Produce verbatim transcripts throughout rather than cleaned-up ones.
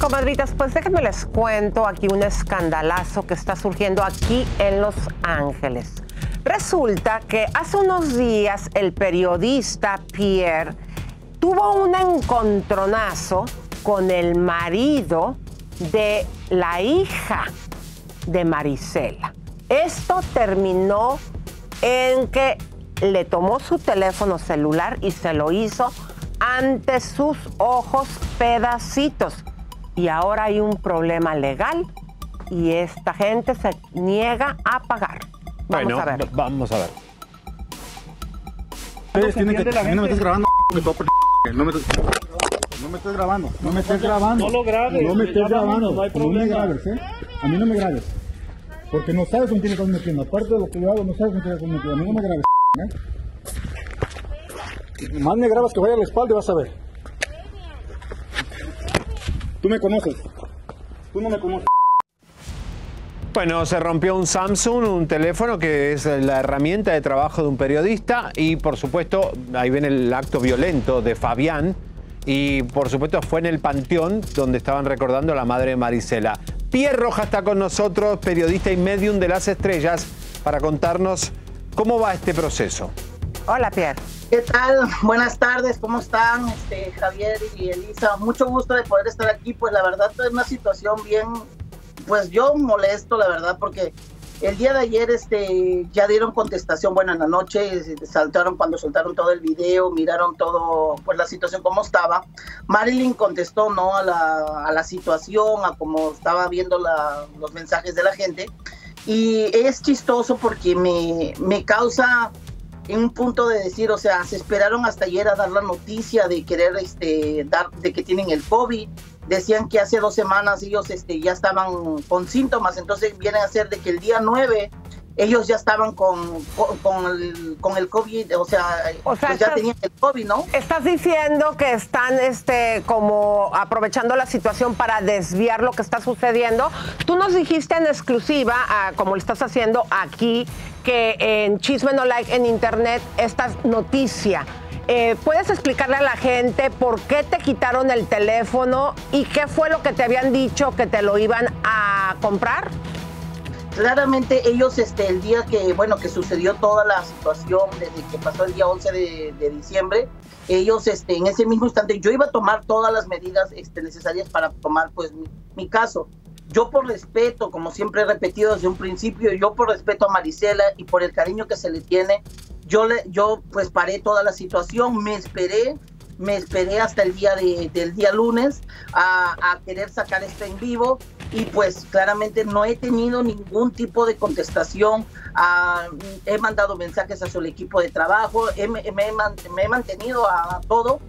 Comadritas, pues déjenme les cuento aquí un escandalazo que está surgiendo aquí en Los Ángeles. Resulta que hace unos días el periodista Pierre tuvo un encontronazo con el marido de la hija de Marisela. Esto terminó en que le tomó su teléfono celular y se lo hizo ante sus ojos pedacitos. Y ahora hay un problema legal y esta gente se niega a pagar. Vamos bueno, a ver. Vamos a ver. Ustedes tienen que... La gente. No me estás grabando, no me estás grabando. No me estés grabando. No me estés grabando. No lo grabes. No me estés grabando. No hay problema. No me grabes, ¿eh? A mí no me grabes. Porque no sabes con quién estás metiendo. Aparte de lo que yo hago, no sabes con quién estás metiendo. A mí no me grabes, ¿eh? Más me grabas que vaya a la espalda y vas a ver. Tú me conoces, tú no me conoces. Bueno, se rompió un Samsung, un teléfono que es la herramienta de trabajo de un periodista y por supuesto, ahí ven el acto violento de Fabián y por supuesto fue en el Panteón donde estaban recordando a la madre de Marisela. Pierre Roja está con nosotros, periodista y medium de Las Estrellas, para contarnos cómo va este proceso. Hola, Pierre. ¿Qué tal? Buenas tardes, ¿cómo están? Este, Javier y Elisa, mucho gusto de poder estar aquí. Pues la verdad es una situación bien, pues yo molesto, la verdad, porque el día de ayer este, ya dieron contestación, bueno, en la noche, saltaron cuando soltaron todo el video, miraron todo, pues la situación como estaba. Marilyn contestó, ¿no?, a la, a la situación, a cómo estaba viendo la, los mensajes de la gente. Y es chistoso porque me, me causa... en un punto de decir, o sea, se esperaron hasta ayer a dar la noticia de querer este, dar, de que tienen el COVID. Decían que hace dos semanas ellos este, ya estaban con síntomas, entonces vienen a ser de que el día nueve ellos ya estaban con, con, con, el, con el COVID, o sea, o sea pues ya estás, tenían el COVID, ¿no? Estás diciendo que están este, como aprovechando la situación para desviar lo que está sucediendo. Tú nos dijiste en exclusiva, a, como lo estás haciendo aquí, que en Chisme No Like, en internet, esta noticia. Eh, ¿Puedes explicarle a la gente por qué te quitaron el teléfono y qué fue lo que te habían dicho que te lo iban a comprar? Claramente ellos, este, el día que, bueno, que sucedió toda la situación, desde que pasó el día once de diciembre, ellos, este, en ese mismo instante, yo iba a tomar todas las medidas este, necesarias para tomar, pues, mi, mi caso. Yo por respeto, como siempre he repetido desde un principio, yo por respeto a Marisela y por el cariño que se le tiene, yo, le, yo pues paré toda la situación, me esperé, me esperé hasta el día de, del día lunes a, a querer sacar esto en vivo y pues claramente no he tenido ningún tipo de contestación, a, he mandado mensajes hacia el equipo de trabajo, he, me, me, me he mantenido a, a todo.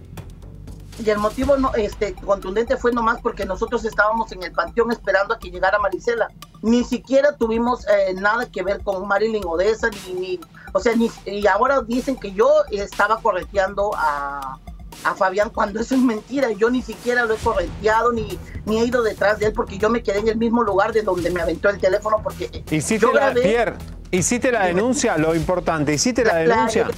Y el motivo no, este, contundente fue nomás porque nosotros estábamos en el Panteón esperando a que llegara Marisela. Ni siquiera tuvimos eh, nada que ver con Marilyn Odessa, ni, ni, o sea, ni, y ahora dicen que yo estaba correteando a, a Fabián cuando eso es mentira. Yo ni siquiera lo he correteado, ni, ni he ido detrás de él porque yo me quedé en el mismo lugar de donde me aventó el teléfono porque hiciste yo grabé, la Pierre, hiciste la denuncia, lo importante, hiciste la, la denuncia. La,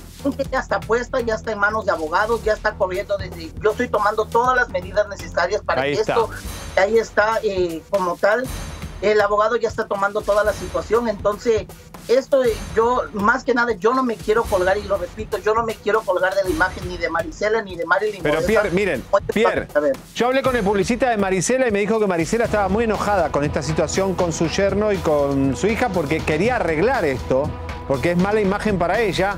ya está puesta, ya está en manos de abogados, ya está corriendo desde... Yo estoy tomando todas las medidas necesarias para ahí que está. Esto... Ahí está, eh, como tal, el abogado ya está tomando toda la situación, entonces esto yo, más que nada, yo no me quiero colgar, y lo repito, yo no me quiero colgar de la imagen ni de Marisela, ni de Marilyn. Pero Pierre, miren, Pierre, yo hablé con el publicista de Marisela y me dijo que Marisela estaba muy enojada con esta situación, con su yerno y con su hija, porque quería arreglar esto, porque es mala imagen para ella,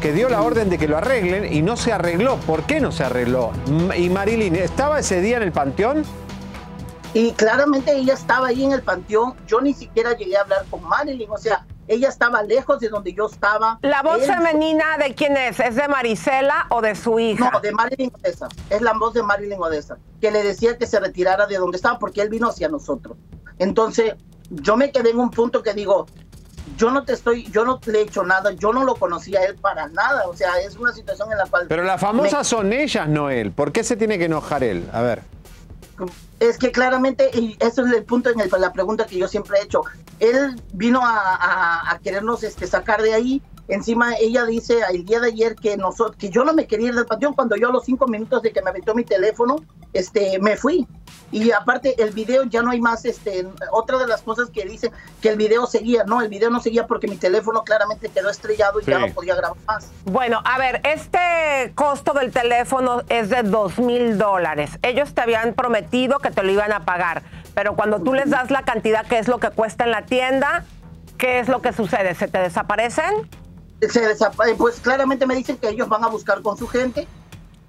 que dio la orden de que lo arreglen y no se arregló. ¿Por qué no se arregló? Y Marilyn, ¿estaba ese día en el Panteón? Y claramente ella estaba ahí en el Panteón. Yo ni siquiera llegué a hablar con Marilyn, o sea, ella estaba lejos de donde yo estaba. ¿La voz Él... femenina de quién es? ¿Es de Marisela o de su hija? No, de Marilyn Odessa. Es la voz de Marilyn Odessa, que le decía que se retirara de donde estaba porque él vino hacia nosotros. Entonces, yo me quedé en un punto que digo... Yo no te estoy, yo no le he hecho nada, yo no lo conocía a él para nada, o sea, es una situación en la cual... Pero las famosas me... son ellas, no él. ¿Por qué se tiene que enojar él? A ver. Es que claramente, y eso es el punto en el, la pregunta que yo siempre he hecho, él vino a, a, a querernos este, sacar de ahí, Encima ella dice el día de ayer que, nosotros, que yo no me quería ir del panteón cuando yo a los cinco minutos de que me aventó mi teléfono, este, me fui. Y aparte el video ya no hay más, este, otra de las cosas que dice que el video seguía, no, el video no seguía porque mi teléfono claramente quedó estrellado y sí. ya no podía grabar más. Bueno, a ver, este costo del teléfono es de dos mil dólares. Ellos te habían prometido que te lo iban a pagar, pero cuando tú les das la cantidad que es lo que cuesta en la tienda, ¿qué es lo que sucede? ¿Se te desaparecen? Se desapare pues claramente me dicen que ellos van a buscar con su gente,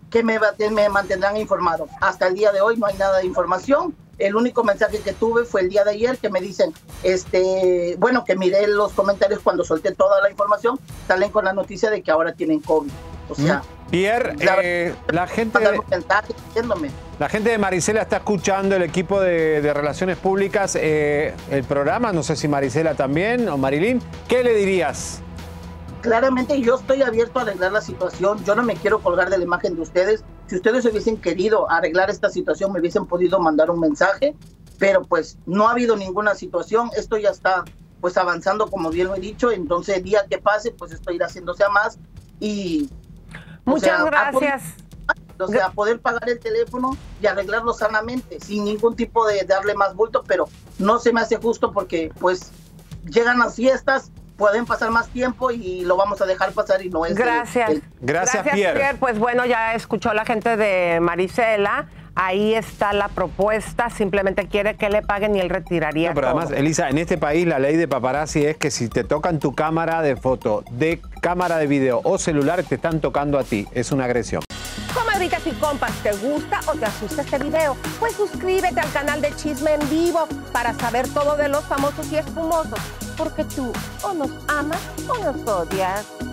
que me, me mantendrán informado. Hasta el día de hoy no hay nada de información. El único mensaje que tuve fue el día de ayer que me dicen, este, bueno, que miré los comentarios cuando solté toda la información, salen con la noticia de que ahora tienen COVID. O sea, Pierre, la, eh, la gente de, la gente de Marisela está escuchando, el equipo de, de Relaciones Públicas, eh, el programa, no sé si Marisela también o Marilyn, ¿qué le dirías? Claramente yo estoy abierto a arreglar la situación, yo no me quiero colgar de la imagen de ustedes. Si ustedes hubiesen querido arreglar esta situación me hubiesen podido mandar un mensaje, pero pues no ha habido ninguna situación, esto ya está pues avanzando como bien lo he dicho, entonces día que pase pues esto irá haciéndose a más y... Muchas gracias. O sea, poder pagar el teléfono y arreglarlo sanamente, sin ningún tipo de darle más bulto, pero no se me hace justo porque pues llegan las fiestas, pueden pasar más tiempo y lo vamos a dejar pasar y no es... Gracias. El, el... Gracias, Gracias Pierre. Pierre. Pues bueno, ya escuchó la gente de Marisela. Ahí está la propuesta. Simplemente quiere que le paguen y él retiraría no, pero todo. Además, Elisa, en este país la ley de paparazzi es que si te tocan tu cámara de foto, de cámara de video o celular, te están tocando a ti. Es una agresión. Comadritas y compas, ¿te gusta o te asusta este video? Pues suscríbete al canal de Chisme en Vivo para saber todo de los famosos y espumosos. Porque tú o nos amas o nos odias.